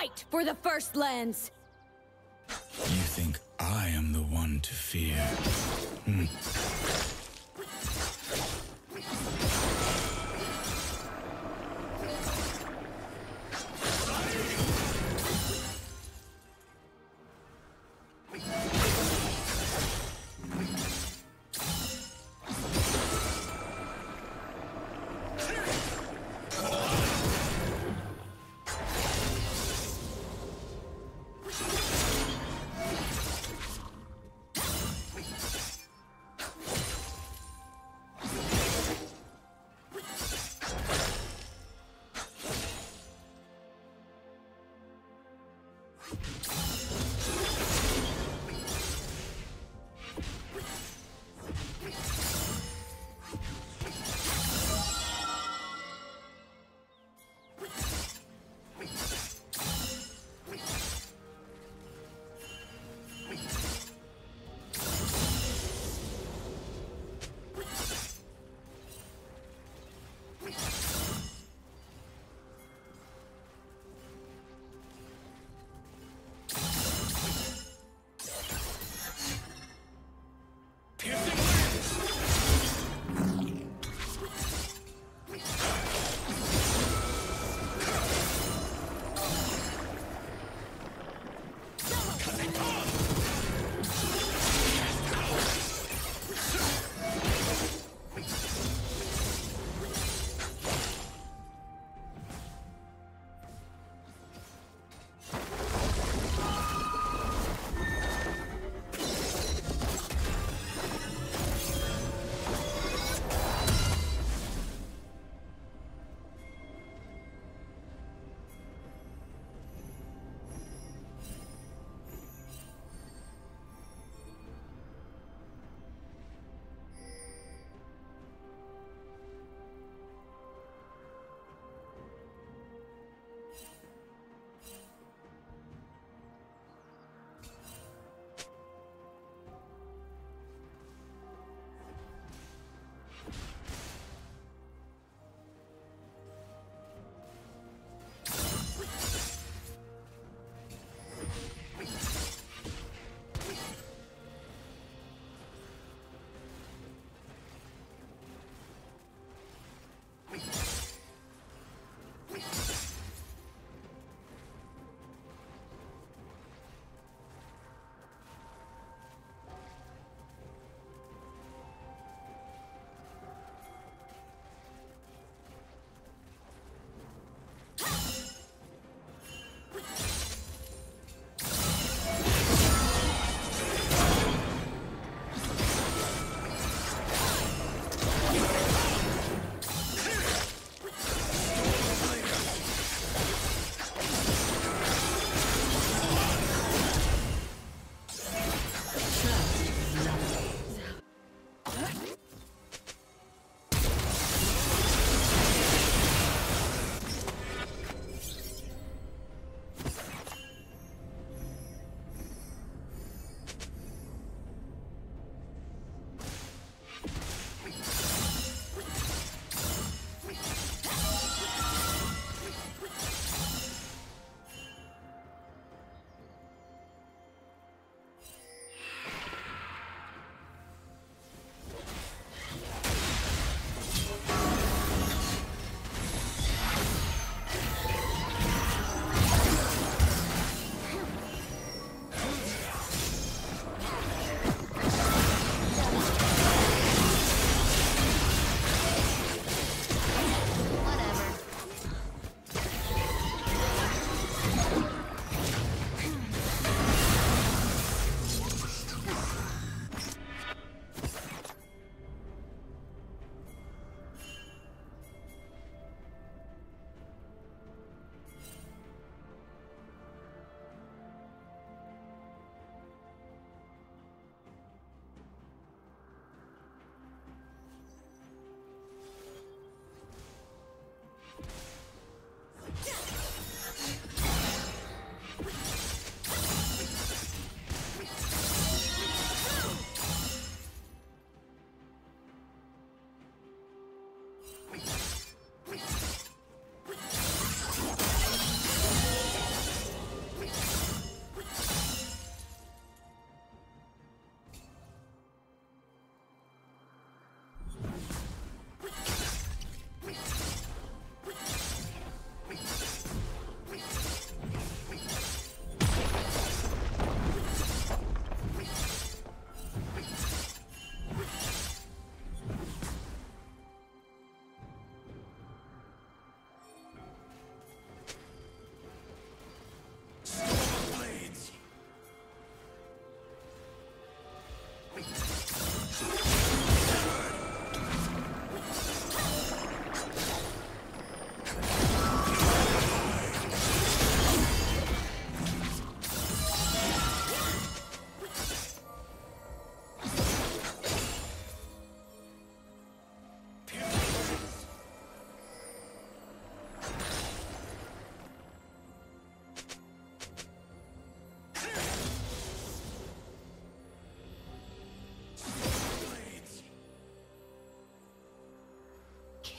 Fight for the First Lands! You think I am the one to fear?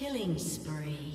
Killing spree.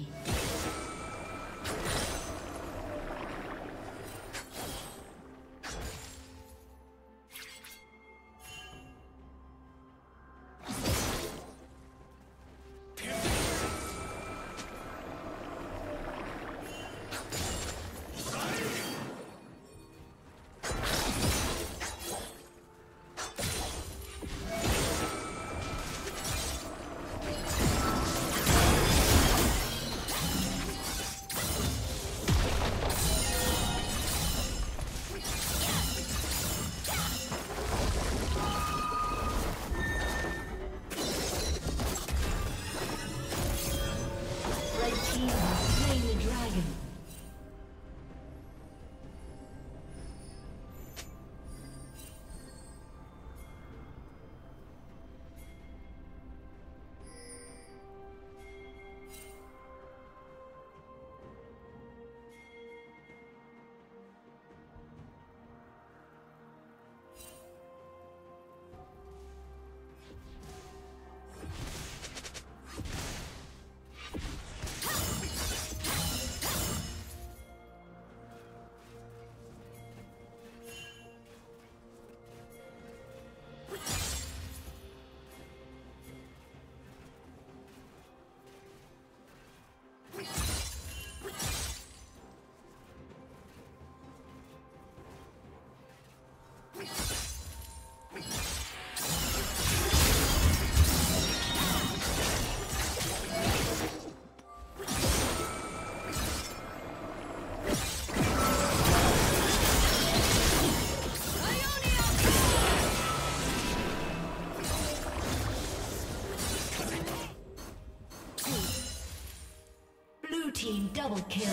Double kill.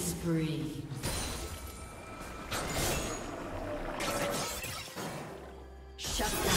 Spree. Shut down.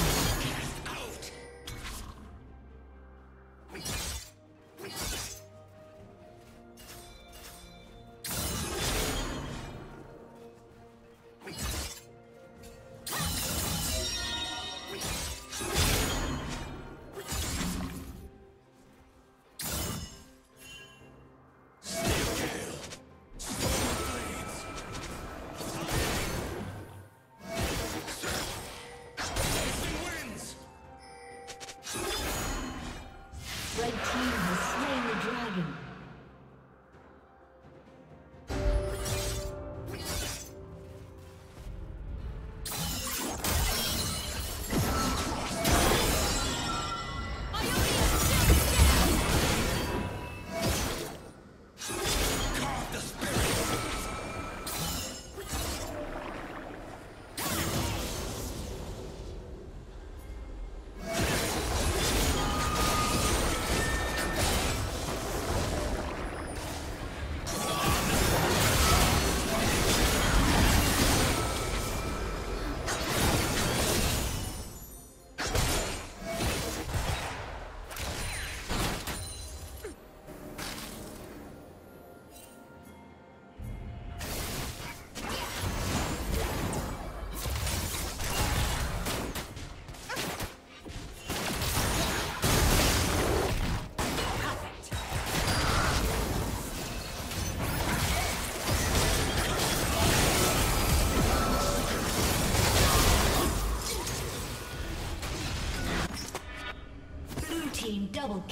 Double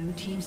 Blue team's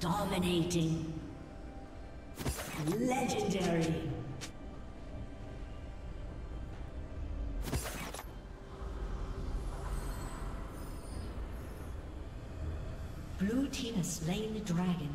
Dominating. Legendary. Blue team has slain the dragon.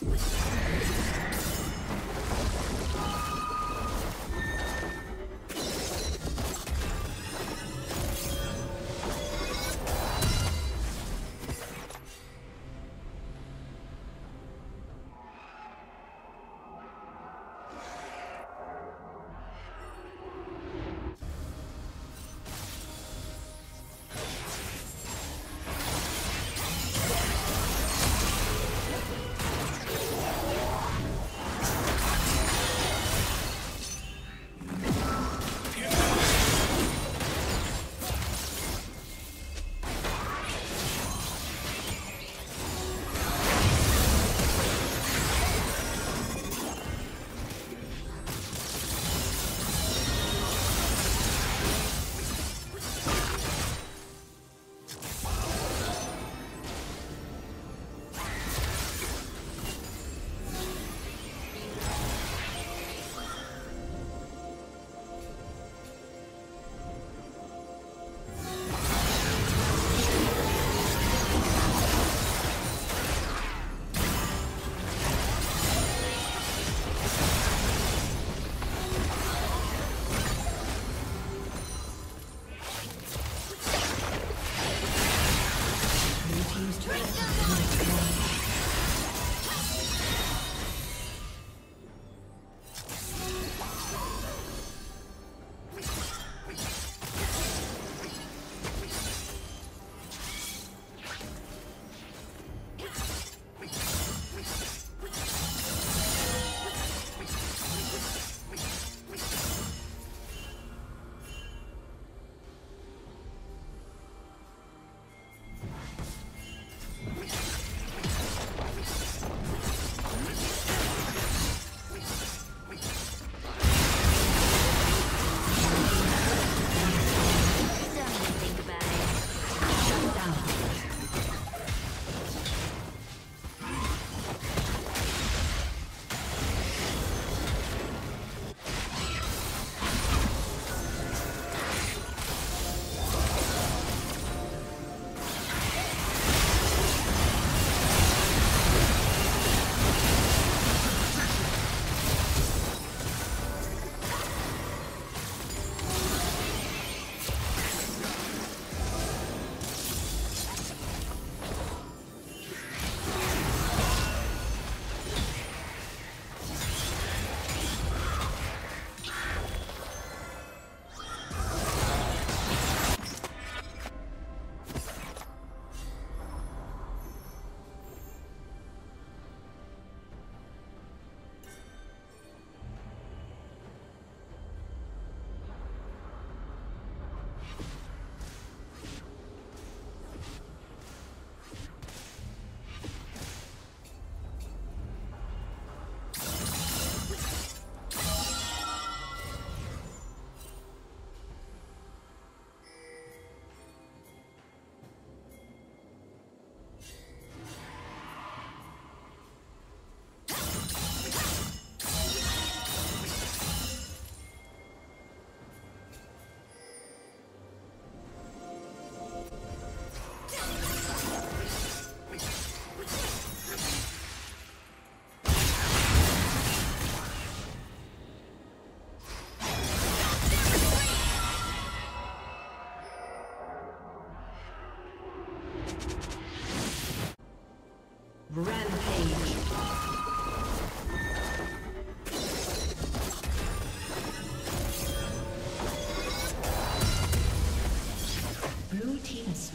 Let's go.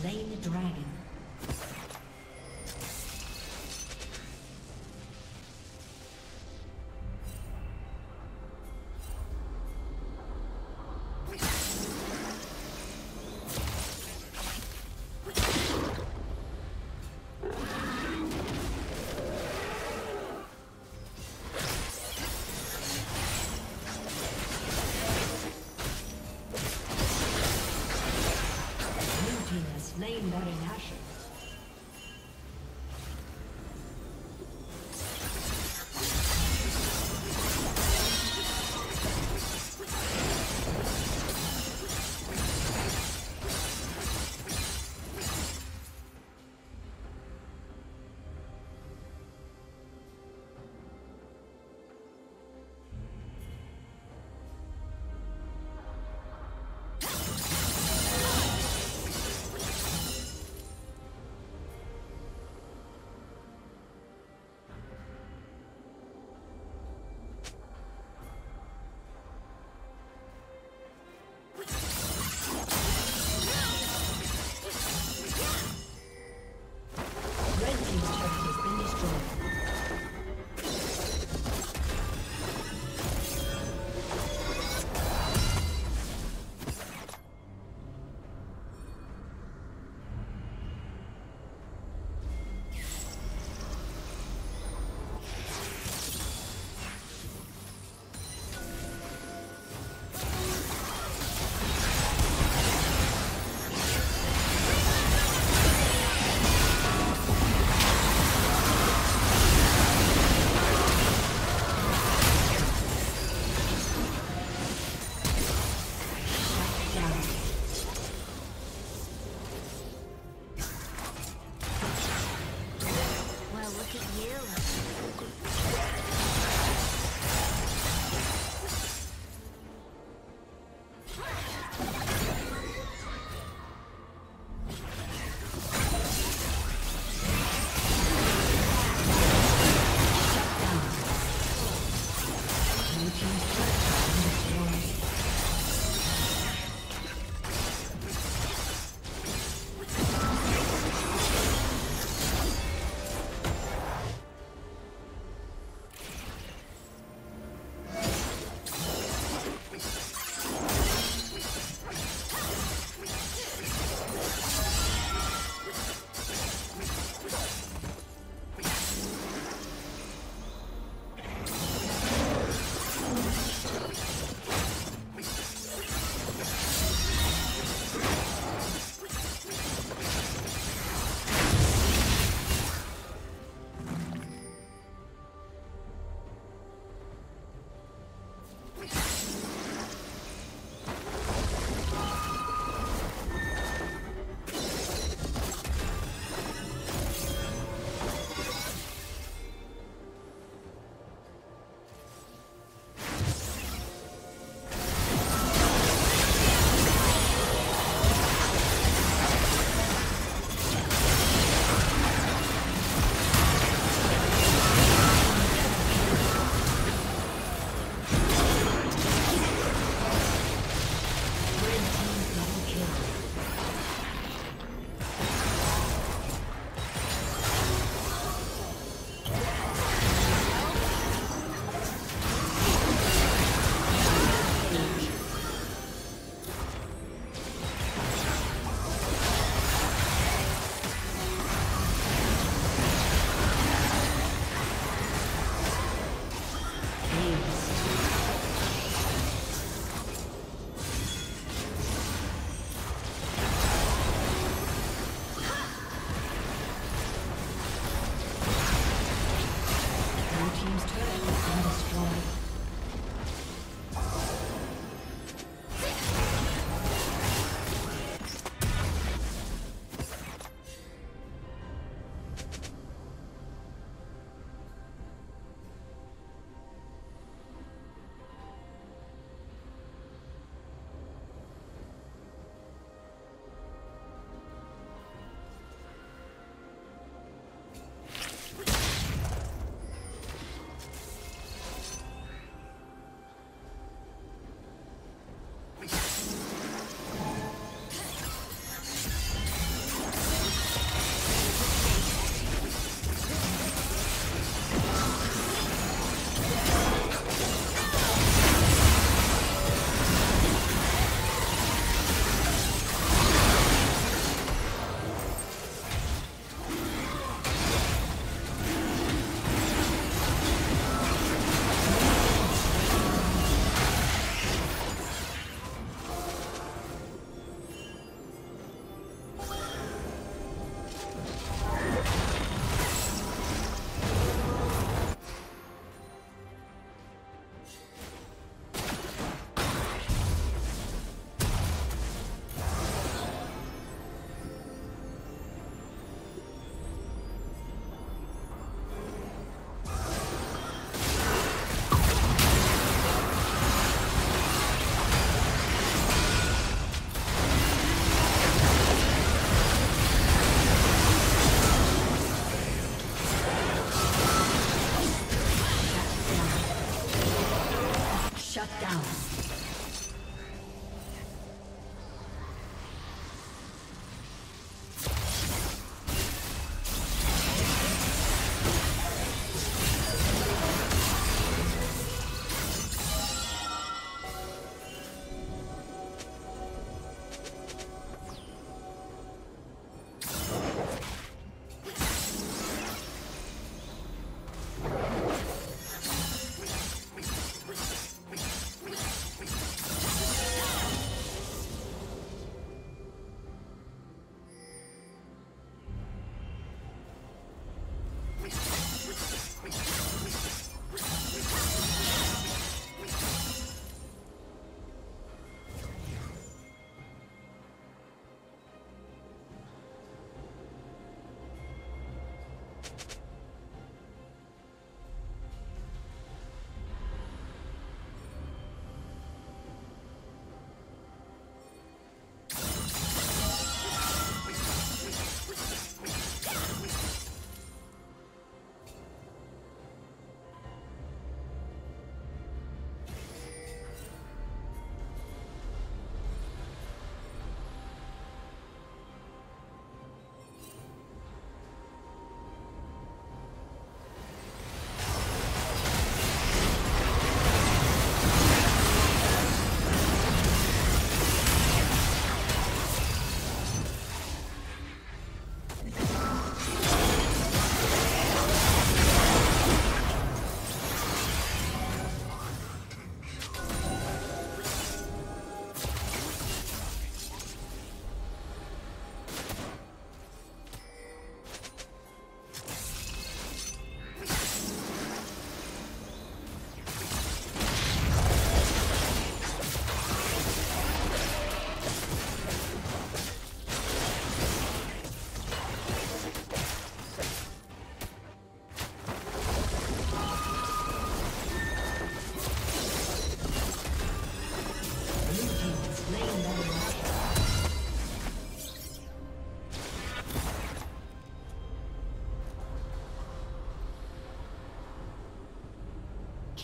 slain the dragon.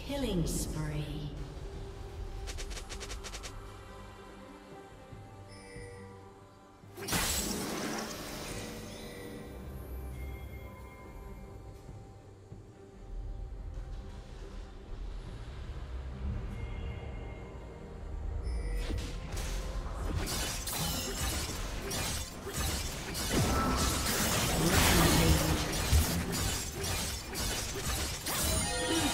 Killing spree.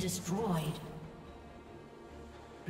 Destroyed.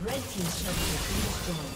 Red team's turret has been destroyed.